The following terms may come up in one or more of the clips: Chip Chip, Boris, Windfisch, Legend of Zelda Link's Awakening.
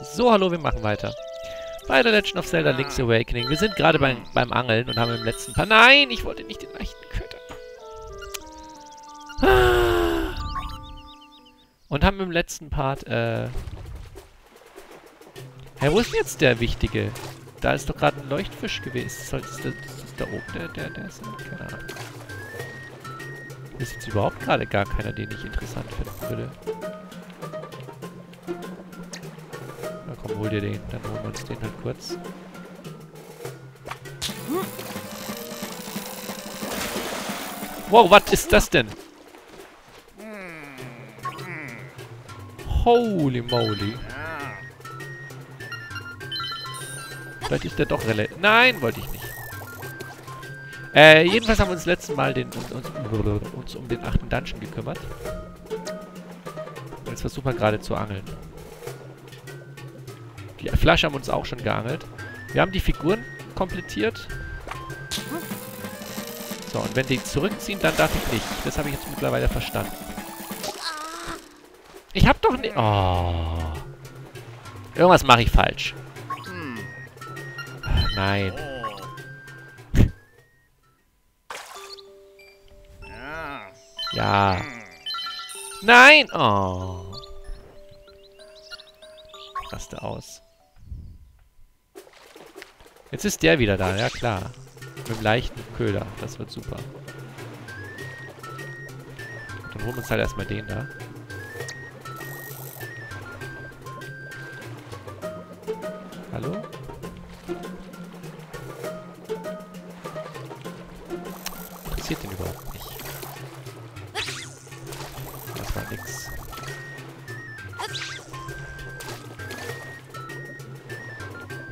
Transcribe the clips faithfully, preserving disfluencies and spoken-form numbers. So, hallo, wir machen weiter. Bei der Legend of Zelda Link's Awakening. Wir sind gerade beim, beim Angeln und haben im letzten Part... Nein, ich wollte nicht den leichten Köder. Ah. Und haben im letzten Part, äh... Hey, wo ist denn jetzt der Wichtige? Da ist doch gerade ein Leuchtfisch gewesen. Das ist, das ist da oben. Der, der, der ist... Keine Ahnung. Ist jetzt überhaupt gerade gar keiner, den ich interessant finden würde. Na komm, hol dir den. Dann holen wir uns den halt kurz. Wow, was ist das denn? Holy moly. Vielleicht ist der doch relativ... Nein, wollte ich nicht. Äh, jedenfalls haben wir uns das letzte Mal den, uns, uns, uns um den achten Dungeon gekümmert. Jetzt versuchen wir gerade zu angeln. Die Flasche haben uns auch schon geangelt. Wir haben die Figuren komplettiert. So, und wenn die zurückziehen, dann darf ich nicht. Das habe ich jetzt mittlerweile verstanden. Ich habe doch nicht... Oh. Irgendwas mache ich falsch. Ach, nein. Ja. Nein! Oh. Raste aus. Jetzt ist der wieder da, ja klar. Mit dem leichten Köder. Das wird super. Dann holen wir uns halt erstmal den da. Hallo? Interessiert den überhaupt nicht. Nix.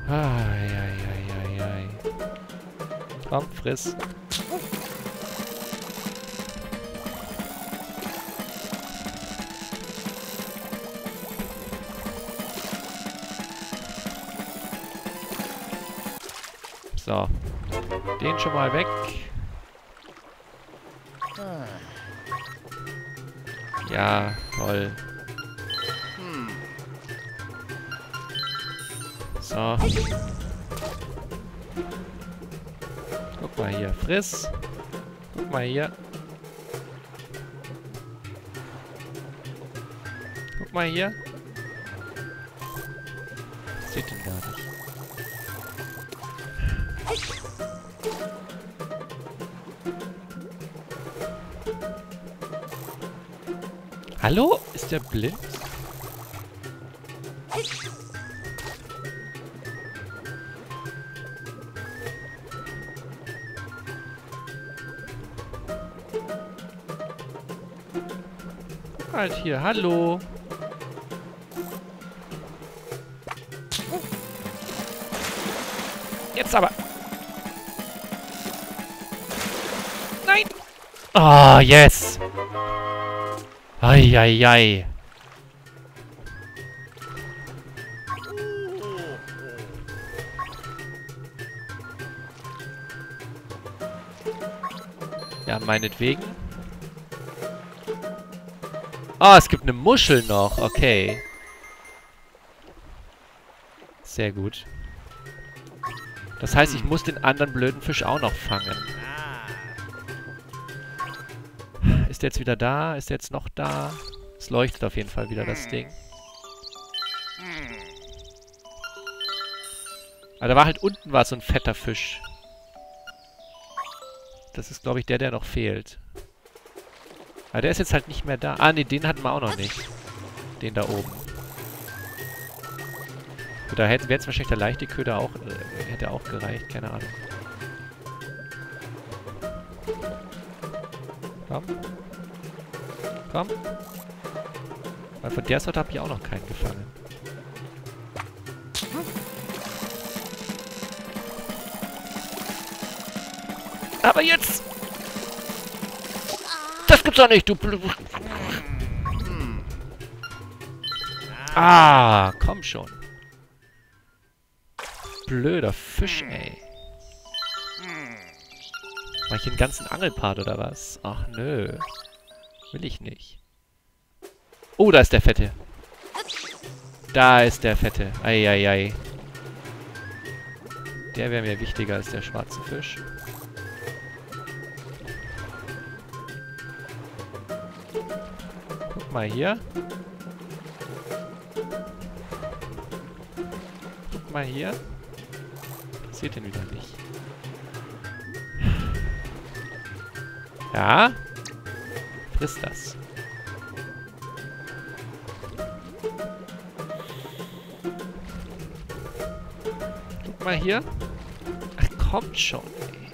Ai, ai, ai, ai, ai. Komm, friss. So. Den schon mal weg. Ja, toll. So. Guck mal hier. Friss. Guck mal hier. Guck mal hier. Das sieht ihn gar nicht. Hallo? Ist der blind? Guck halt hier. Hallo? Jetzt aber! Nein! Ah, yes! Eieiei. Ja, meinetwegen. Ah, es gibt eine Muschel noch. Okay. Sehr gut. Das heißt, ich muss den anderen blöden Fisch auch noch fangen. Ist der jetzt wieder da? Ist der jetzt noch da? Es leuchtet auf jeden Fall wieder, das Ding. Aber da war halt unten war so ein fetter Fisch. Das ist, glaube ich, der, der noch fehlt. Aber der ist jetzt halt nicht mehr da. Ah, ne, den hatten wir auch noch nicht. Den da oben. Gut, da wäre jetzt wahrscheinlich der leichte Köder auch... Äh, hätte auch gereicht, keine Ahnung. Komm. Komm. Weil von der Sorte habe ich auch noch keinen gefangen. Aber jetzt! Das gibt's doch nicht, du... Ah, komm schon. Blöder Fisch, ey. Mach ich den ganzen Angelpart oder was? Ach nö. Will ich nicht. Oh, da ist der Fette. Da ist der Fette. Eieiei. Der wäre mir wichtiger als der schwarze Fisch. Guck mal hier. Guck mal hier. Was seht ihr denn wieder nicht? Ja. Friss das. Guck mal hier. Ach, kommt schon. Ey.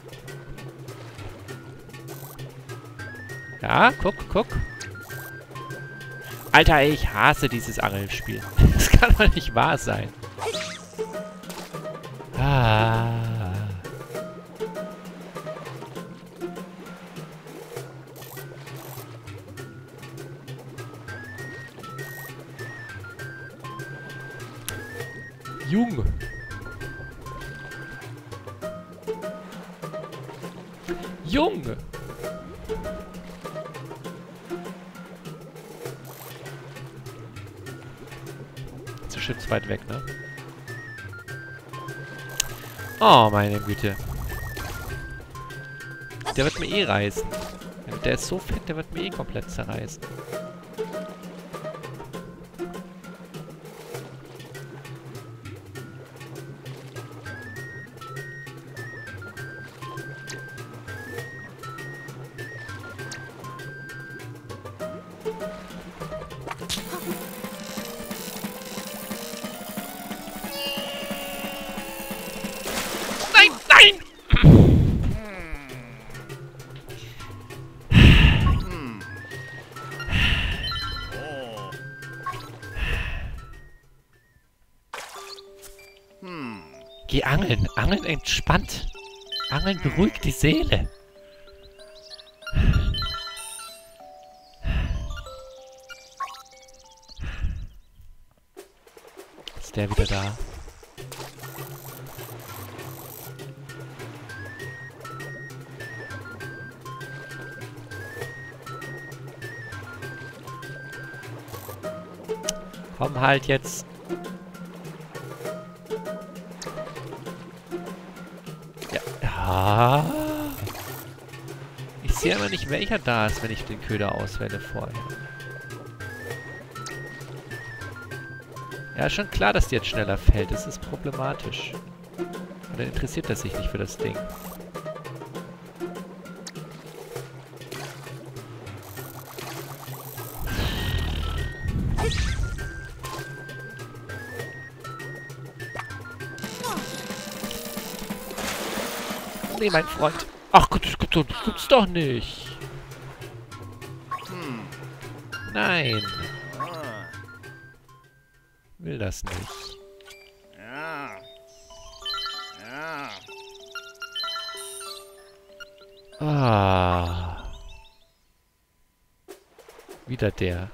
Ja, guck, guck. Alter, ich hasse dieses Angelspiel. Das kann doch nicht wahr sein. Ah. Jung. Junge. Zu Chips weit weg, ne? Oh, meine Güte. Der wird mir eh reißen. Der ist so fett, der wird mir eh komplett zerreißen. Geh angeln. Angeln entspannt. Angeln beruhigt die Seele. Ist der wieder da? Komm halt jetzt. Ich sehe aber nicht, welcher da ist, wenn ich den Köder auswähle vorher. Ja, schon klar, dass die jetzt schneller fällt. Das ist problematisch. Und dann interessiert er sich nicht für das Ding. Nee, mein Freund. Ach Gott, das gibt's doch nicht. Nein. Will das nicht. Ah. Wieder der.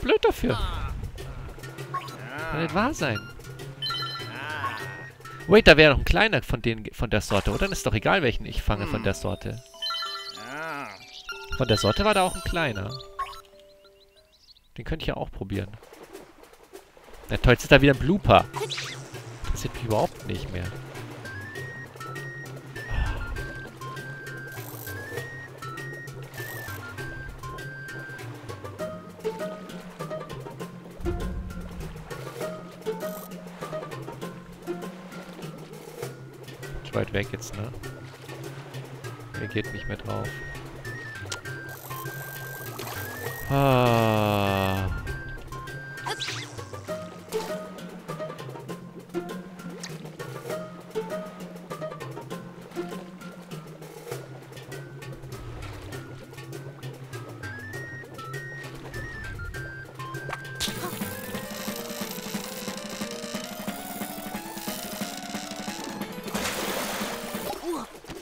Blöd dafür. Kann nicht wahr sein. Wait, da wäre noch ein kleiner von denen, von der Sorte, oder? Dann ist doch egal, welchen ich fange von der Sorte. Von der Sorte war da auch ein kleiner. Den könnte ich ja auch probieren. Na toll, jetzt ist da wieder ein Blooper. Das sieht mich überhaupt nicht mehr. Weit weg jetzt, ne? Der geht nicht mehr drauf. Ah.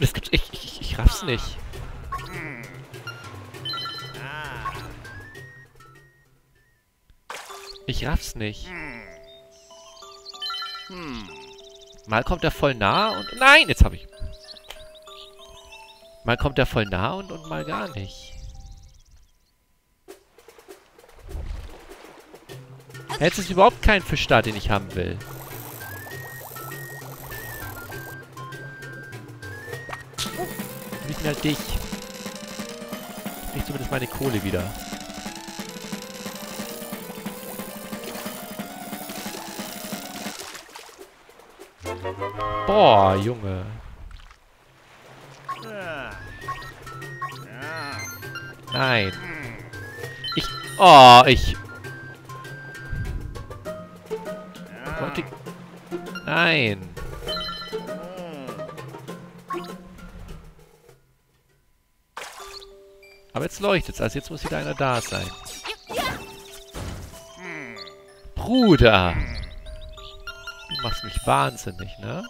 Das gibt's, ich, ich, ich raff's nicht. Ich raff's nicht. Hm. Mal kommt er voll nah und... Nein, jetzt habe ich... Mal kommt er voll nah und, und mal gar nicht. Jetzt ist überhaupt kein Fisch da, den ich haben will. Liegt halt dich. Nicht zumindest meine Kohle wieder. Boah, Junge. Nein. Ich... Oh, ich... Wollte... Nein. Aber jetzt leuchtet's, also jetzt muss wieder einer da sein. Bruder! Du machst mich wahnsinnig, ne?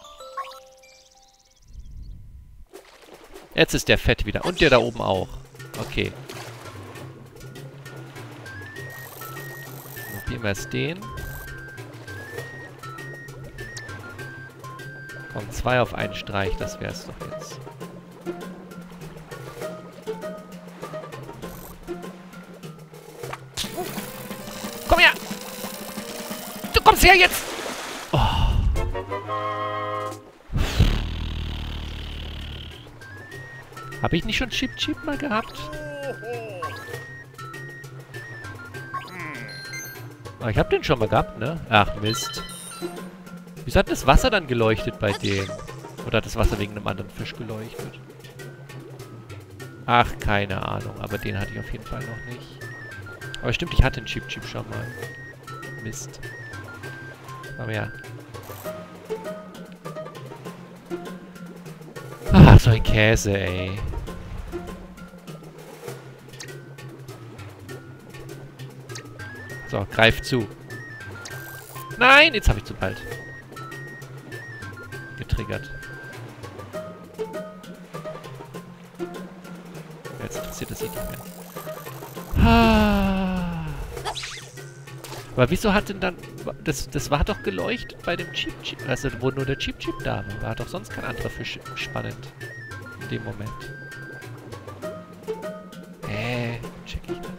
Jetzt ist der fett wieder. Und der da oben auch. Okay. Probieren wir jetzt den. Komm, zwei auf einen Streich, das wär's doch jetzt. Komm her! Du kommst her jetzt! Oh. Habe ich nicht schon Chip Chip mal gehabt? Ah, ich habe den schon mal gehabt, ne? Ach, Mist. Wieso hat das Wasser dann geleuchtet bei dem? Oder hat das Wasser wegen einem anderen Fisch geleuchtet? Ach, keine Ahnung. Aber den hatte ich auf jeden Fall noch nicht. Aber stimmt, ich hatte einen Chip Chip schon mal. Mist. Komm her. Ach, so ein Käse, ey. So, greif zu. Nein, jetzt habe ich zu bald getriggert. Jetzt interessiert das sich nicht mehr. Ah. Aber wieso hat denn dann... Das, das war doch geleuchtet bei dem Chip Chip. Also wo nur der Chip Chip da war. War doch sonst kein anderer Fisch spannend. In dem Moment. Äh, check ich nicht.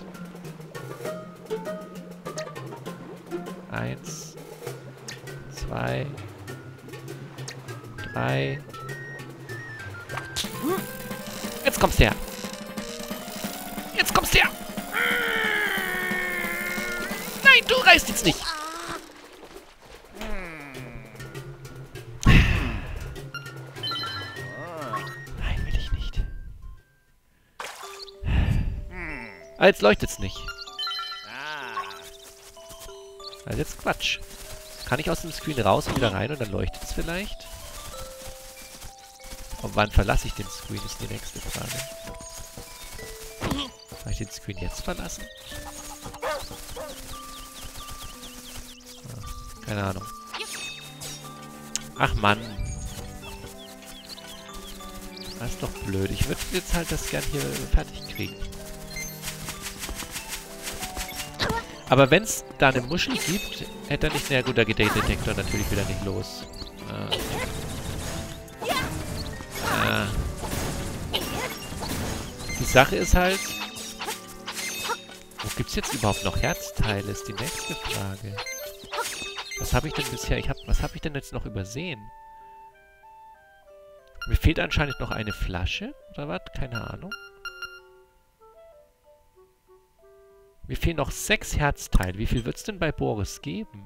Eins, zwei, drei. Jetzt kommst du her. Jetzt kommst du her. Nein, du reißt jetzt nicht. Nein, will ich nicht. Ah, jetzt leuchtet's nicht. Also jetzt Quatsch. Kann ich aus dem Screen raus und wieder rein und dann leuchtet es vielleicht? Und wann verlasse ich den Screen, ist die nächste Frage. Soll ich den Screen jetzt verlassen? Ah, keine Ahnung. Ach Mann. Das ist doch blöd. Ich würde jetzt halt das gern hier fertig kriegen. Aber wenn es da eine Muschel gibt, hätte er nicht... Na gut, da geht der Detektor natürlich wieder nicht los. Ah. Ah. Die Sache ist halt... Wo gibt es jetzt überhaupt noch Herzteile, ist die nächste Frage. Was habe ich denn bisher... Ich hab, was habe ich denn jetzt noch übersehen? Mir fehlt anscheinend noch eine Flasche, oder was? Keine Ahnung. Mir fehlen noch sechs Herzteile. Wie viel wird es denn bei Boris geben?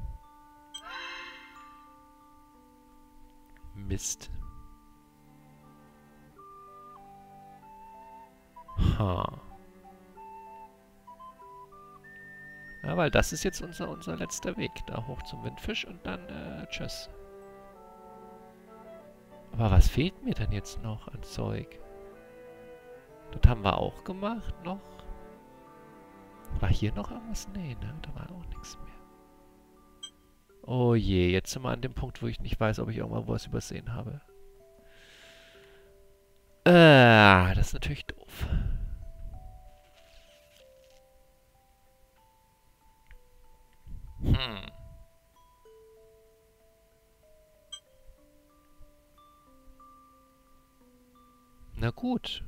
Mist. Ha. Ja, weil das ist jetzt unser, unser letzter Weg. Da hoch zum Windfisch und dann äh, tschüss. Aber was fehlt mir denn jetzt noch an Zeug? Das haben wir auch gemacht noch. War hier noch irgendwas? Nee, ne? Da war auch nichts mehr. Oh je, jetzt sind wir an dem Punkt, wo ich nicht weiß, ob ich irgendwann was übersehen habe. Äh, das ist natürlich doof. Hm. Na gut.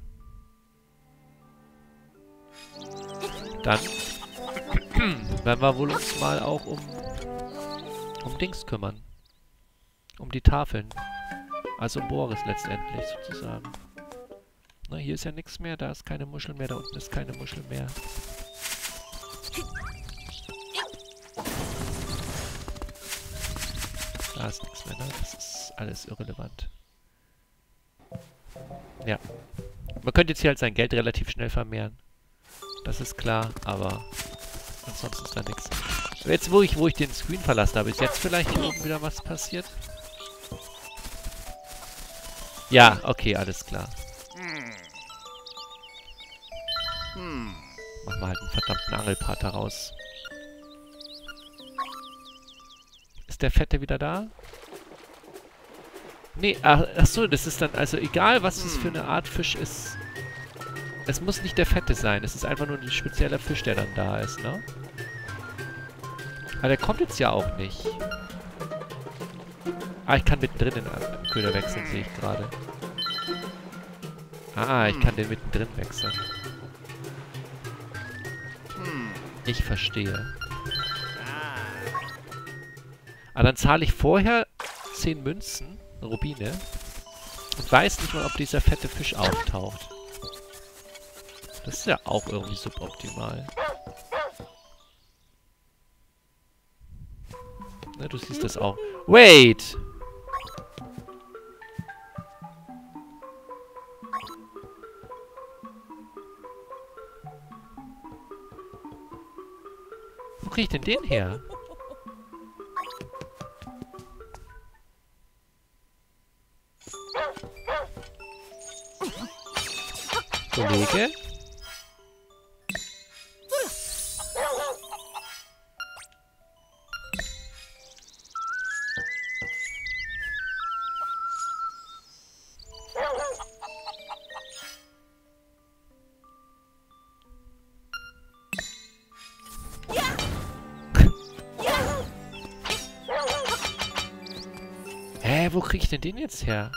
Dann werden wir wohl uns mal auch um, um Dings kümmern. Um die Tafeln. Also um Boris letztendlich sozusagen. Na, hier ist ja nichts mehr, da ist keine Muschel mehr, da unten ist keine Muschel mehr. Da ist nichts mehr, ne? Das ist alles irrelevant. Ja. Man könnte jetzt hier halt sein Geld relativ schnell vermehren. Das ist klar, aber ansonsten ist da nichts. Jetzt, wo ich, wo ich den Screen verlassen habe, ist jetzt vielleicht hier oben wieder was passiert? Ja, okay, alles klar. Machen wir halt einen verdammten Angelpart daraus. Ist der Fette wieder da? Nee, ach, ach so, das ist dann, also egal, was das für eine Art Fisch ist. Es muss nicht der Fette sein, es ist einfach nur ein spezieller Fisch, der dann da ist, ne? Aber der kommt jetzt ja auch nicht. Ah, ich kann mittendrin den Köder wechseln, sehe ich gerade. Ah, ich kann den mittendrin wechseln. Ich verstehe. Ah, dann zahle ich vorher zehn Münzen, Rubine, und weiß nicht mal, ob dieser fette Fisch auftaucht. Das ist ja auch irgendwie suboptimal. Na, du siehst das auch. Wait! Wo krieg ich denn den her? Kollege? Wo krieg ich denn den jetzt her?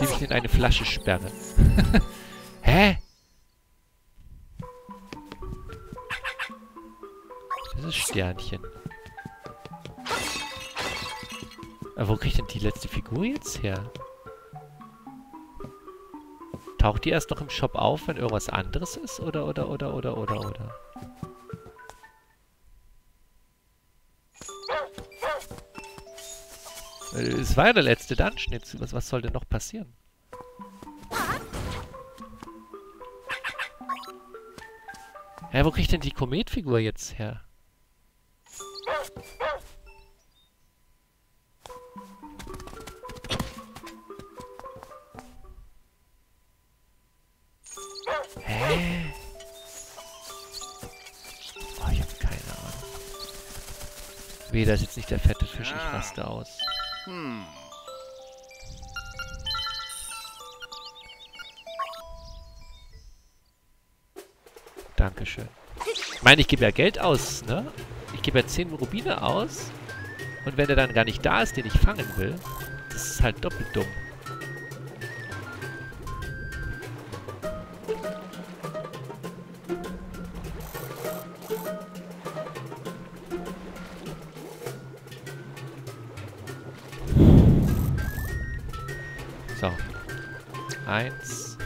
Die ich in eine Flasche sperre. Hä? Das ist Sternchen. Aber wo krieg ich denn die letzte Figur jetzt her? Taucht die erst noch im Shop auf, wenn irgendwas anderes ist? Oder, oder, oder, oder, oder, oder? Es war ja der letzte Dungeon jetzt. Was, was soll denn noch passieren? Hä, wo krieg ich denn die Kometfigur jetzt her? Hä? Oh, ich hab keine Ahnung. Weh, da ist jetzt nicht der fette Fisch. Ich raste aus. Hm. Dankeschön. Ich meine, ich gebe ja Geld aus, ne? Ich gebe ja zehn Rubine aus. Und wenn er dann gar nicht da ist, den ich fangen will, das ist halt doppelt dumm. So. Eins.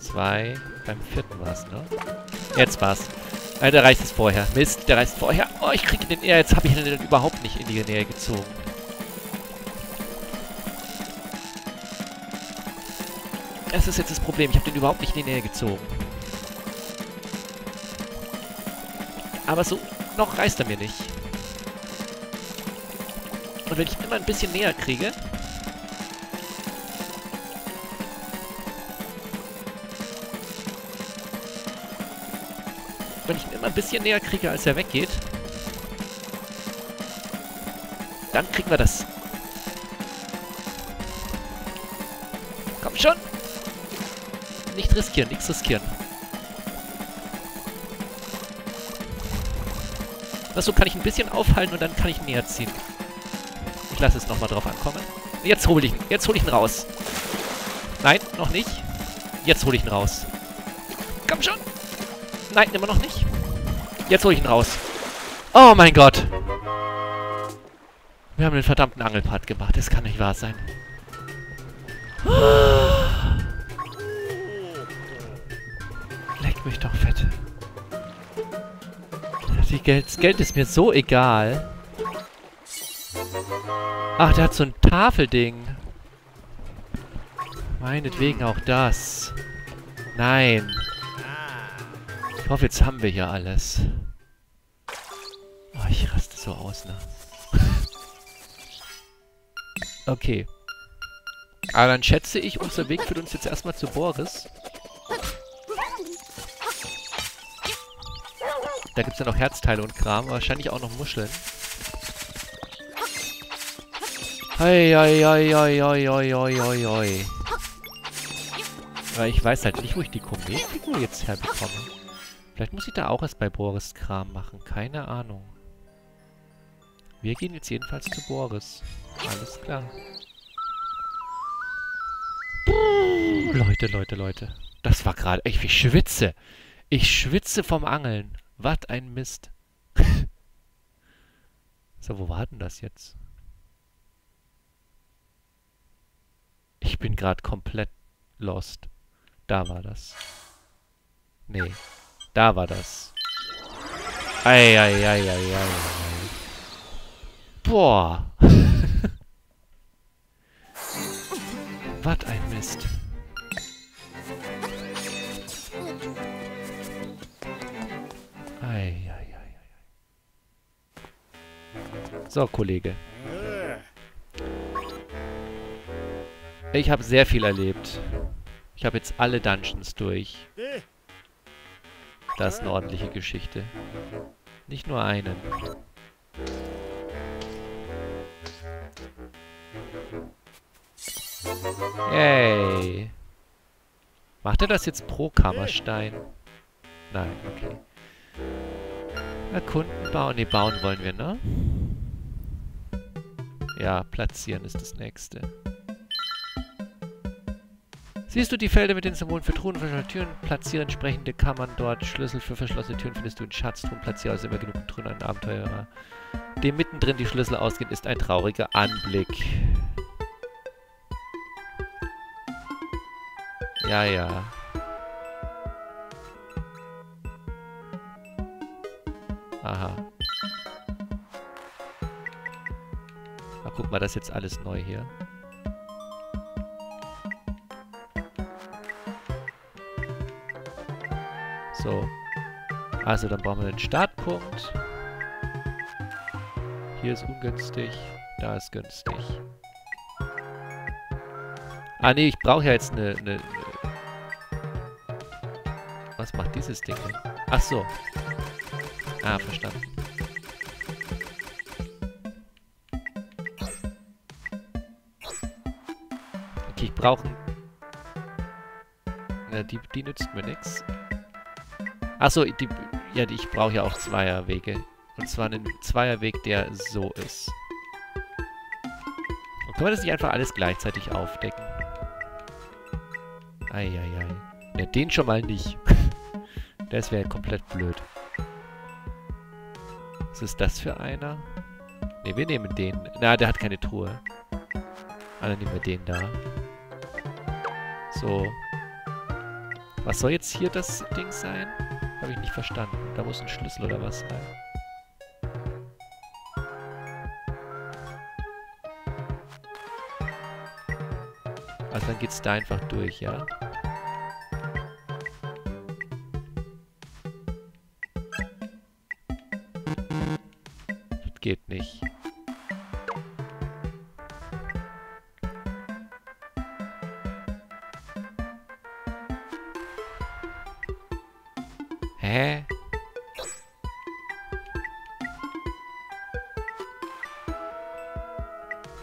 Zwei. Beim vierten war's, ne? Jetzt war's. Äh, der reißt es vorher. Mist, der reißt vorher. Oh, ich kriege den eher. Jetzt habe ich ihn denn überhaupt nicht in die Nähe gezogen. Das ist jetzt das Problem. Ich habe den überhaupt nicht in die Nähe gezogen. Aber so noch reißt er mir nicht. Und wenn ich ihn immer ein bisschen näher kriege... Wenn ich ihn immer ein bisschen näher kriege, als er weggeht, dann kriegen wir das. Komm schon! Nicht riskieren, nichts riskieren. Also kann ich ein bisschen aufhalten und dann kann ich näher ziehen. Ich lasse es nochmal drauf ankommen. Jetzt hole ich ihn. Jetzt hole ich ihn raus. Nein, noch nicht. Jetzt hole ich ihn raus. Komm schon. Nein, immer noch nicht. Jetzt hole ich ihn raus. Oh mein Gott. Wir haben den verdammten Angelpart gemacht. Das kann nicht wahr sein. Leck mich doch fett. Das Geld ist mir so egal. Ach, der hat so ein Tafelding. Meinetwegen auch das. Nein. Ich hoffe, jetzt haben wir hier alles. Oh, ich raste so aus, ne? Okay. Aber dann schätze ich, unser Weg führt uns jetzt erstmal zu Boris. Da gibt es ja noch Herzteile und Kram, wahrscheinlich auch noch Muscheln. Hei, hei, hei, hei, hei, hei, hei, hei. Weil ich weiß halt nicht, wo ich die Kometfigur jetzt herbekomme. Vielleicht muss ich da auch erst bei Boris Kram machen. Keine Ahnung. Wir gehen jetzt jedenfalls zu Boris. Alles klar. Puh, Leute, Leute, Leute. Das war gerade... Ich, ich schwitze. Ich schwitze vom Angeln. Was ein Mist. So, wo war denn das jetzt? Ich bin gerade komplett lost. Da war das. Nee. Da war das. Ei, ei, ei, ei, ei, ei. Boah. Was ein Mist. Ei, ei, ei, ei. So, Kollege. Ich habe sehr viel erlebt. Ich habe jetzt alle Dungeons durch. Das ist eine ordentliche Geschichte. Nicht nur einen. Yay. Macht er das jetzt pro Kammerstein? Nein, okay. Erkunden bauen. Ne, bauen wollen wir, ne? Ja, platzieren ist das nächste. Siehst du die Felder mit den Symbolen für Truhen und verschlossene Türen? Platziere entsprechende Kammern dort. Schlüssel für verschlossene Türen findest du in Schatztruhen. Platziere also immer genug Truhen an Abenteurer. Dem mittendrin die Schlüssel ausgehen, ist ein trauriger Anblick. Ja, ja. Aha. Mal gucken, war das jetzt alles neu hier? So. Also, dann brauchen wir den Startpunkt. Hier ist ungünstig. Da ist günstig. Ah, nee, ich brauche ja jetzt eine... Ne, ne. Was macht dieses Ding denn? Ach so. Ah, verstanden. Okay, ich brauche... Na, die, die nützt mir nichts. Achso, die, ja, die, ich brauche ja auch Zweierwege. Und zwar einen Zweierweg, der so ist. Und kann man das nicht einfach alles gleichzeitig aufdecken? Eieiei. Ja, den schon mal nicht. Das wäre ja komplett blöd. Was ist das für einer? Ne, wir nehmen den. Na, der hat keine Truhe. Ah, dann nehmen wir den da. So. Was soll jetzt hier das Ding sein? Habe ich nicht verstanden. Da muss ein Schlüssel oder was rein. Also dann geht's da einfach durch, ja? Das geht nicht. Hä?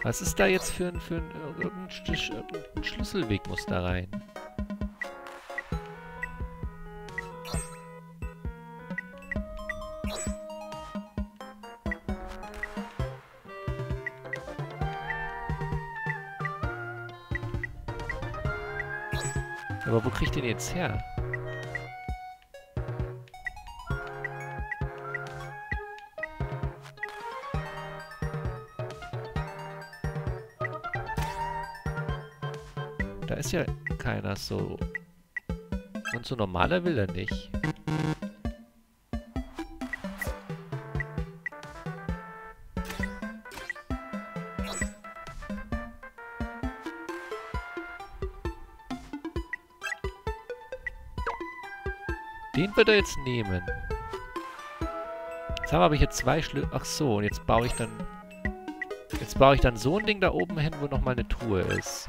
Was ist da jetzt für ein, für ein, irgendein Sch- irgendein Schlüsselweg muss da rein? Aber wo krieg ich den jetzt her? Da ist ja keiner so. Und so normaler will er nicht. Den wird er jetzt nehmen. Jetzt habe ich jetzt zwei Schlüssel. Ach so, und jetzt baue ich dann... Jetzt baue ich dann so ein Ding da oben hin, wo nochmal eine Truhe ist.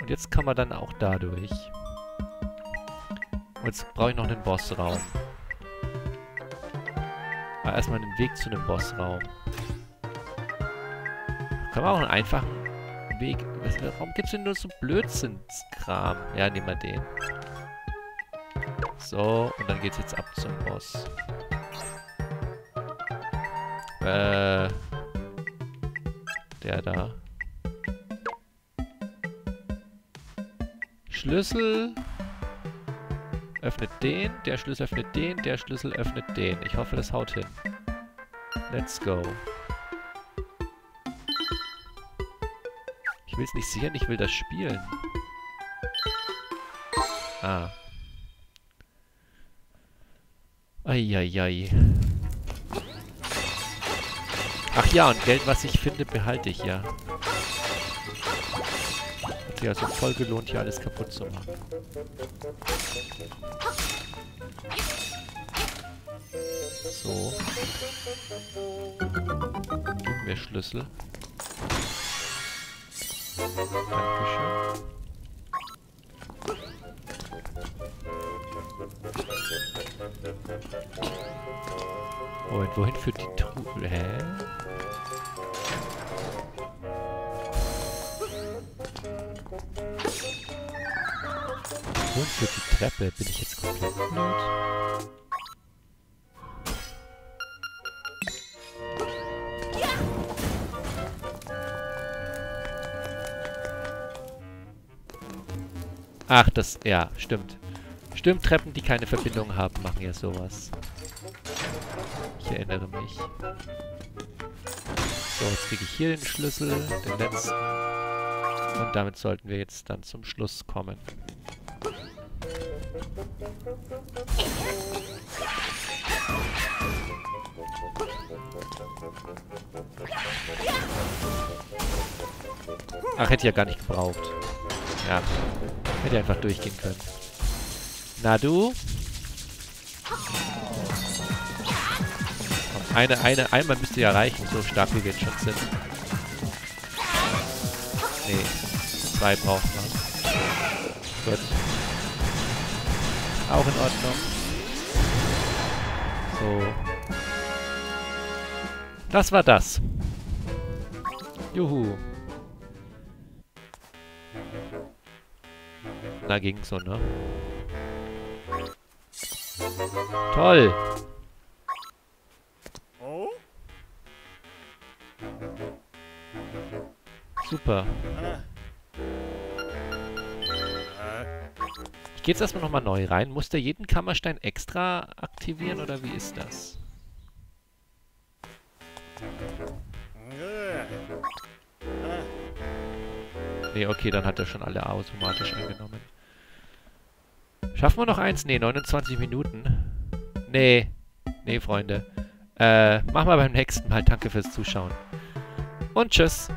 Und jetzt kann man dann auch dadurch. Und jetzt brauche ich noch einen Bossraum. Aber erstmal den Weg zu einem Bossraum. Kann man auch einen einfachen Weg... Warum gibt es denn nur so Blödsinnskram? Ja, nehmen wir den. So, und dann geht's jetzt ab zum Boss. Äh. Der da. Schlüssel. Öffnet den, der Schlüssel öffnet den, der Schlüssel öffnet den. Ich hoffe, das haut hin. Let's go. Ich will's nicht sichern, ich will das spielen. Ah. Eieiei. Ach ja, und Geld, was ich finde, behalte ich ja. Hat sich also voll gelohnt, hier alles kaputt zu machen. So. Gib mir Schlüssel. Dankeschön. Moment, wohin führt die Truhe? Hä? Wohin führt die Treppe? Bin ich jetzt komplett blöd? Ach, das... Ja, stimmt. Stimmt, Treppen, die keine Verbindung haben, machen ja sowas. Ich erinnere mich. So, jetzt kriege ich hier den Schlüssel, den letzten. Und damit sollten wir jetzt dann zum Schluss kommen. Ach, hätte ich ja gar nicht gebraucht. Ja, hätte ich einfach durchgehen können. Na du? Eine, eine, einmal müsst ihr ja reichen, so stark wie wir jetzt schon sind. Nee, zwei braucht man. Gut. Auch in Ordnung. So. Das war das. Juhu. Na, ging so, ne? Toll. Super. Ich gehe jetzt erstmal nochmal neu rein. Muss der jeden Kammerstein extra aktivieren oder wie ist das? Ne, okay, dann hat er schon alle automatisch angenommen. Schaffen wir noch eins? Ne, neunundzwanzig Minuten. Ne, ne, Freunde. Äh, machen wir beim nächsten Mal. Danke fürs Zuschauen. Und tschüss.